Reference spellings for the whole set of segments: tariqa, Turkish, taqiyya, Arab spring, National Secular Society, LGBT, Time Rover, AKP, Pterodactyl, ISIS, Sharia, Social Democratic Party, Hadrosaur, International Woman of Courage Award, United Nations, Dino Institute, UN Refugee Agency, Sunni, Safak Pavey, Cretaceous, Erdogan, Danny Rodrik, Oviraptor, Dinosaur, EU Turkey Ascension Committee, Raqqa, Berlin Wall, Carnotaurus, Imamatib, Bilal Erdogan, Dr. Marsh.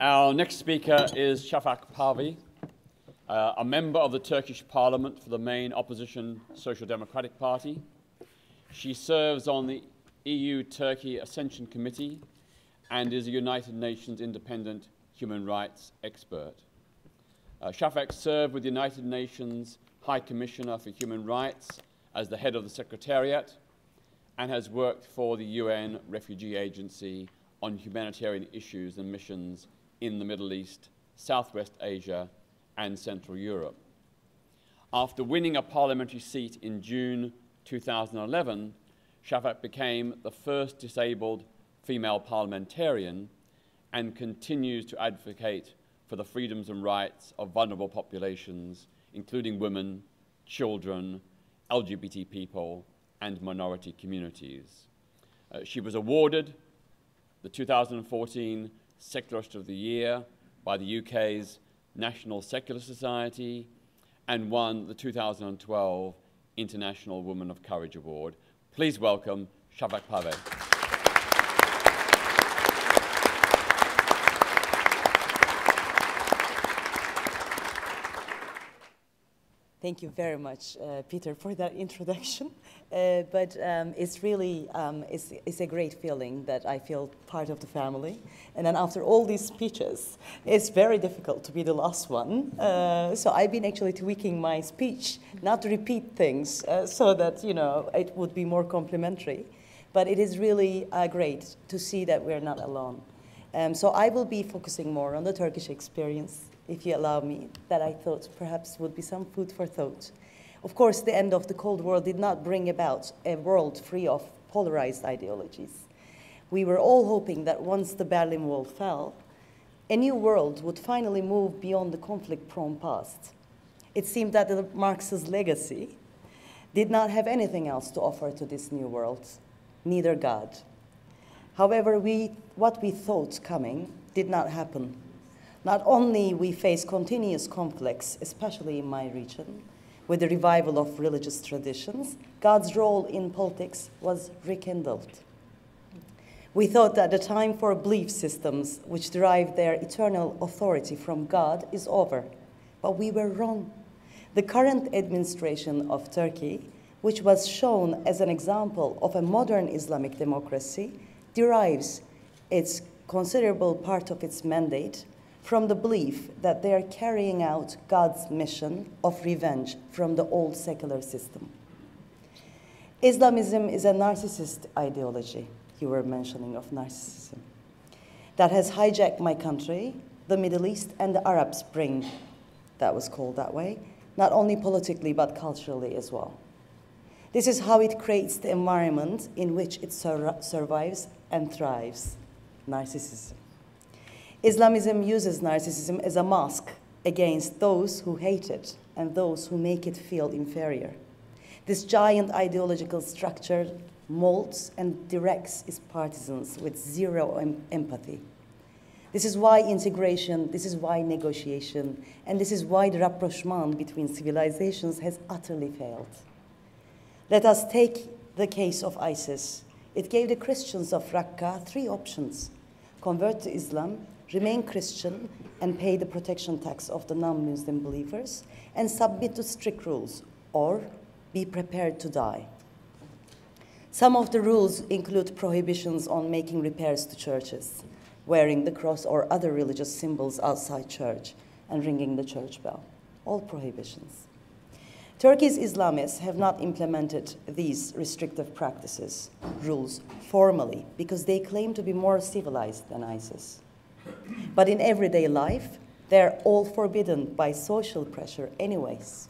Our next speaker is Safak Pavey, a member of the Turkish Parliament for the main opposition Social Democratic Party. She serves on the EU Turkey Ascension Committee and is a United Nations independent human rights expert. Safak served with the United Nations High Commissioner for Human Rights as the head of the Secretariat and has worked for the UN Refugee Agency on humanitarian issues and missions in the Middle East, Southwest Asia, and Central Europe. After winning a parliamentary seat in June 2011, Safak became the first disabled female parliamentarian and continues to advocate for the freedoms and rights of vulnerable populations, including women, children, LGBT people, and minority communities. She was awarded the 2014 Secularist of the Year by the UK's National Secular Society and won the 2012 International Woman of Courage Award. Please welcome Safak Pavey. Thank you very much, Peter, for that introduction. But it's really it's a great feeling that I feel part of the family. And then after all these speeches, it's very difficult to be the last one. So I've been actually tweaking my speech, not to repeat things, so that it would be more complimentary. But it is really great to see that we're not alone. So I will be focusing more on the Turkish experience, if you allow me, that I thought perhaps would be some food for thought. Of course, the end of the Cold War did not bring about a world free of polarized ideologies. We were all hoping that once the Berlin Wall fell, a new world would finally move beyond the conflict-prone past. It seemed that Marx's legacy did not have anything else to offer to this new world, neither God. However, what we thought coming did not happen. Not only we face continuous conflicts, especially in my region, with the revival of religious traditions, God's role in politics was rekindled. We thought that the time for belief systems, which derive their eternal authority from God, is over. But we were wrong. The current administration of Turkey, which was shown as an example of a modern Islamic democracy, derives its considerable part of its mandate from the belief that they are carrying out God's mission of revenge from the old secular system. Islamism is a narcissist ideology, you were mentioning of narcissism, that has hijacked my country, the Middle East, and the Arab Spring, that was called that way, not only politically but culturally as well. This is how it creates the environment in which it survives and thrives, narcissism. Islamism uses narcissism as a mask against those who hate it and those who make it feel inferior. This giant ideological structure molds and directs its partisans with zero empathy. This is why integration, this is why negotiation, and this is why the rapprochement between civilizations has utterly failed. Let us take the case of ISIS. It gave the Christians of Raqqa three options: convert to Islam, remain Christian and pay the protection tax of the non-Muslim believers, and submit to strict rules, or be prepared to die. Some of the rules include prohibitions on making repairs to churches, wearing the cross or other religious symbols outside church, and ringing the church bell. All prohibitions. Turkey's Islamists have not implemented these restrictive practices, rules, formally, because they claim to be more civilized than ISIS. But in everyday life, they're all forbidden by social pressure anyways.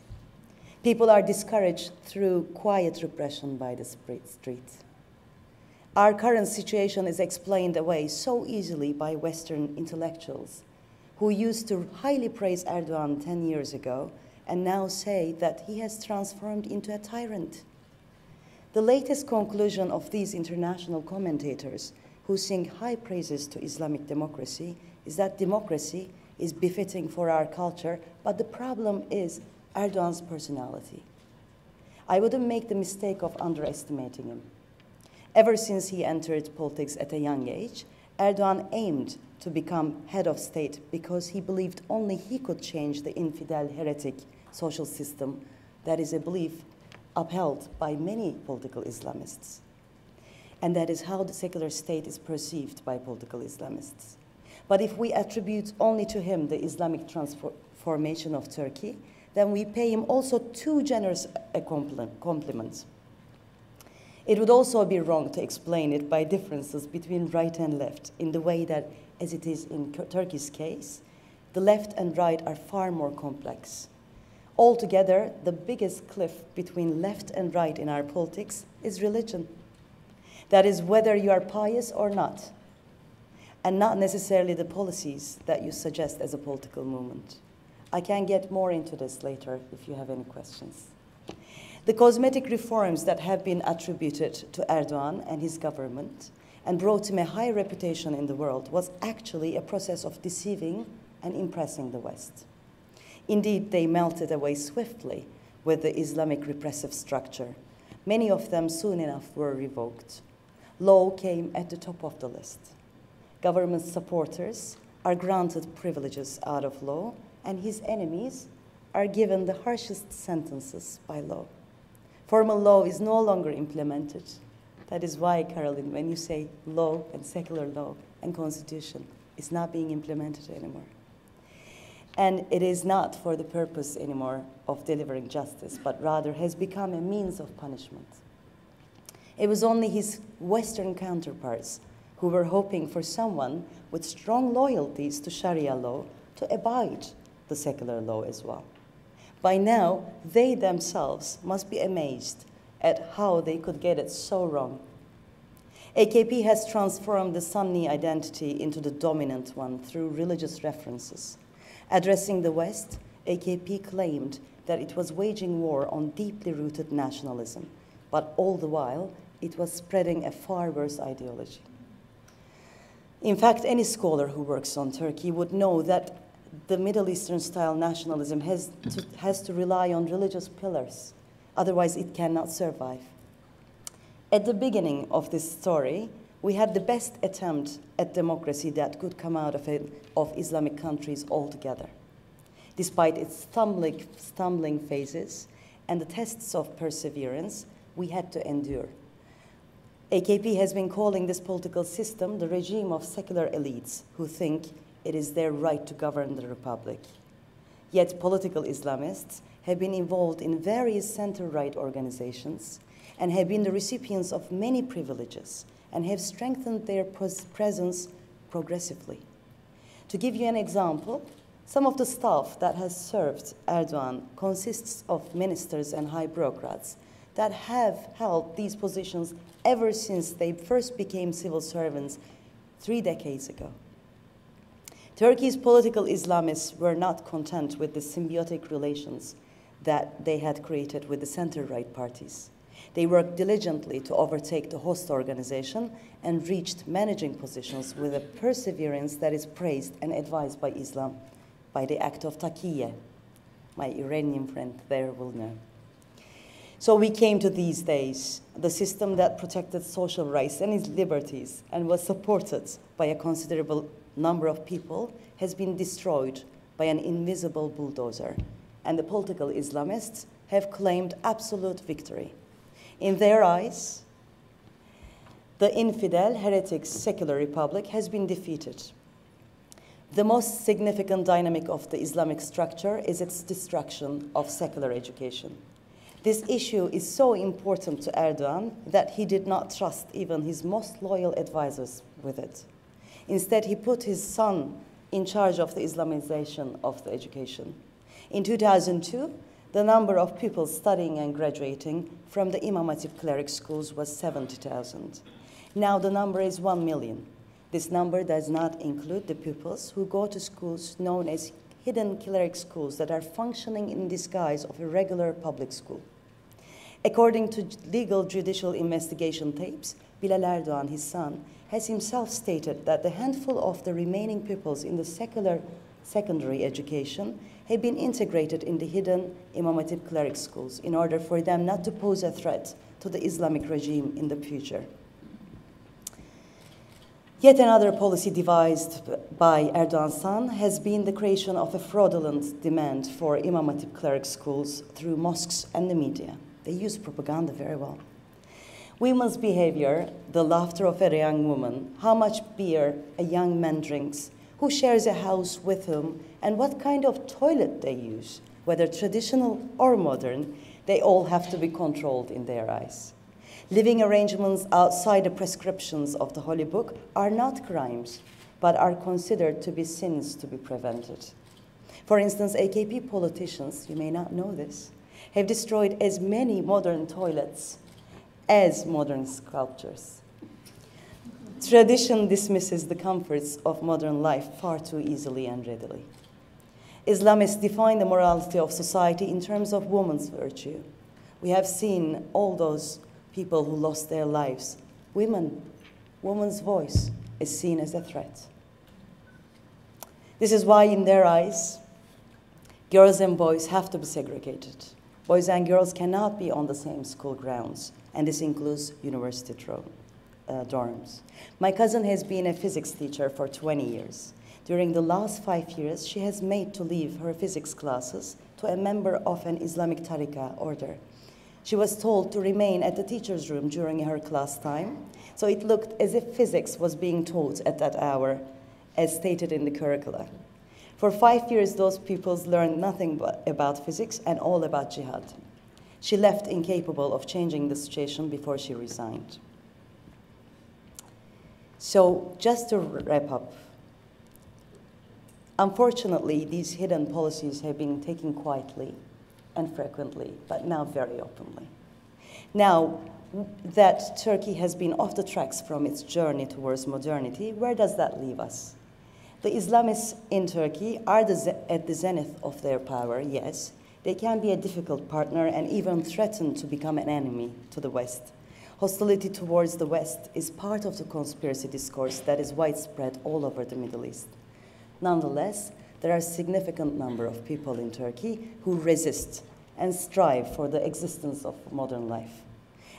People are discouraged through quiet repression by the street. Our current situation is explained away so easily by Western intellectuals who used to highly praise Erdogan 10 years ago and now say that he has transformed into a tyrant. The latest conclusion of these international commentators who sing high praises to Islamic democracy is that democracy is befitting for our culture, but the problem is Erdogan's personality. I wouldn't make the mistake of underestimating him. Ever since he entered politics at a young age, Erdogan aimed to become head of state because he believed only he could change the infidel heretic social system that is a belief upheld by many political Islamists. And that is how the secular state is perceived by political Islamists. But if we attribute only to him the Islamic transformation of Turkey, then we pay him also too generous a compliment. It would also be wrong to explain it by differences between right and left in the way that, as it is in Turkey's case, the left and right are far more complex. Altogether, the biggest cliff between left and right in our politics is religion. That is, whether you are pious or not, and not necessarily the policies that you suggest as a political movement. I can get more into this later if you have any questions. The cosmetic reforms that have been attributed to Erdogan and his government and brought him a high reputation in the world was actually a process of deceiving and impressing the West. Indeed, they melted away swiftly with the Islamic repressive structure. Many of them soon enough were revoked. Law came at the top of the list. Government supporters are granted privileges out of law, and his enemies are given the harshest sentences by law. Formal law is no longer implemented. That is why, Carolyn, when you say law and secular law and constitution, it's not being implemented anymore. And it is not for the purpose anymore of delivering justice, but rather has become a means of punishment. It was only his Western counterparts who were hoping for someone with strong loyalties to Sharia law to abide the secular law as well. By now, they themselves must be amazed at how they could get it so wrong. AKP has transformed the Sunni identity into the dominant one through religious references. Addressing the West, AKP claimed that it was waging war on deeply rooted nationalism, but all the while, it was spreading a far worse ideology. In fact, any scholar who works on Turkey would know that the Middle Eastern-style nationalism has to rely on religious pillars, otherwise it cannot survive. At the beginning of this story, we had the best attempt at democracy that could come out of Islamic countries altogether. Despite its stumbling phases and the tests of perseverance, we had to endure. AKP has been calling this political system the regime of secular elites who think it is their right to govern the republic. Yet political Islamists have been involved in various center-right organizations and have been the recipients of many privileges and have strengthened their presence progressively. To give you an example, some of the staff that has served Erdogan consists of ministers and high bureaucrats that have held these positions ever since they first became civil servants 3 decades ago. Turkey's political Islamists were not content with the symbiotic relations that they had created with the center-right parties. They worked diligently to overtake the host organization and reached managing positions with a perseverance that is praised and advised by Islam, by the act of taqiyya. My Iranian friend there will know. So we came to these days, the system that protected social rights and its liberties and was supported by a considerable number of people has been destroyed by an invisible bulldozer, and the political Islamists have claimed absolute victory. In their eyes, the infidel, heretic, secular republic has been defeated. The most significant dynamic of the Islamic structure is its destruction of secular education. This issue is so important to Erdogan that he did not trust even his most loyal advisors with it. Instead, he put his son in charge of the Islamization of the education. In 2002, the number of people studying and graduating from the Imamatib cleric schools was 70,000. Now the number is 1 million. This number does not include the pupils who go to schools known as hidden cleric schools that are functioning in disguise of a regular public school. According to legal judicial investigation tapes, Bilal Erdogan, his son, has himself stated that the handful of the remaining pupils in the secular secondary education had been integrated in the hidden Imamatib cleric schools in order for them not to pose a threat to the Islamic regime in the future. Yet another policy devised by Erdogan's son has been the creation of a fraudulent demand for Imamatib cleric schools through mosques and the media. They use propaganda very well. Women's behavior, the laughter of a young woman, how much beer a young man drinks, who shares a house with whom, and what kind of toilet they use, whether traditional or modern, they all have to be controlled in their eyes. Living arrangements outside the prescriptions of the Holy Book are not crimes, but are considered to be sins to be prevented. For instance, AKP politicians, you may not know this, have destroyed as many modern toilets as modern sculptures. Tradition dismisses the comforts of modern life far too easily and readily. Islamists define the morality of society in terms of woman's virtue. We have seen all those people who lost their lives. Woman's voice is seen as a threat. This is why, in their eyes, girls and boys have to be segregated. Boys and girls cannot be on the same school grounds, and this includes university dorms. My cousin has been a physics teacher for 20 years. During the last 5 years, she has made to leave her physics classes to a member of an Islamic tariqa order. She was told to remain at the teacher's room during her class time, so it looked as if physics was being taught at that hour, as stated in the curricula. For 5 years, those pupils learned nothing about physics and all about jihad. She left incapable of changing the situation before she resigned. So, just to wrap up, unfortunately, these hidden policies have been taken quietly and frequently, but now very openly. Now that Turkey has been off the tracks from its journey towards modernity, where does that leave us? The Islamists in Turkey are at the zenith of their power, yes. They can be a difficult partner and even threaten to become an enemy to the West. Hostility towards the West is part of the conspiracy discourse that is widespread all over the Middle East. Nonetheless, there are a significant number of people in Turkey who resist and strive for the existence of modern life.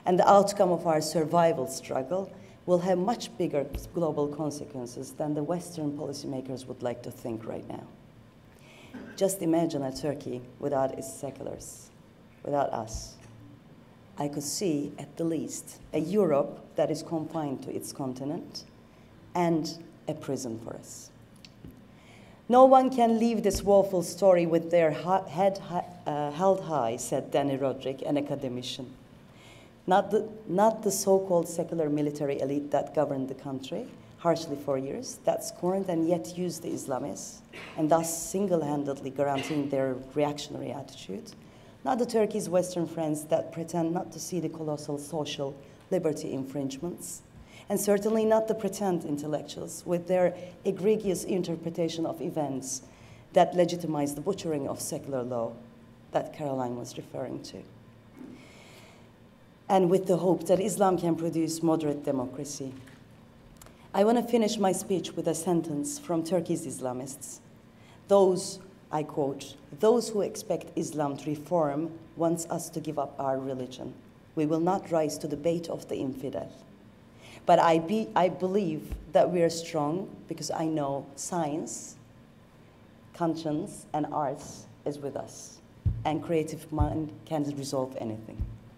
And the outcome of our survival struggle will have much bigger global consequences than the Western policymakers would like to think right now. Just imagine a Turkey without its seculars, without us. I could see, at the least, a Europe that is confined to its continent and a prison for us. No one can leave this woeful story with their head held high, said Danny Rodrik, an academician. Not the so-called secular military elite that governed the country harshly for years, that scorned and yet used the Islamists, and thus single-handedly guaranteeing their reactionary attitude. Not the Turkey's Western friends that pretend not to see the colossal social liberty infringements, and certainly not the pretend intellectuals with their egregious interpretation of events that legitimize the butchering of secular law that Caroline was referring to. And with the hope that Islam can produce moderate democracy. I want to finish my speech with a sentence from Turkey's Islamists. Those, I quote, "Those who expect Islam to reform wants us to give up our religion. We will not rise to the bait of the infidel. But I believe that we are strong because I know science, conscience, and arts is with us. And creative mind can resolve anything."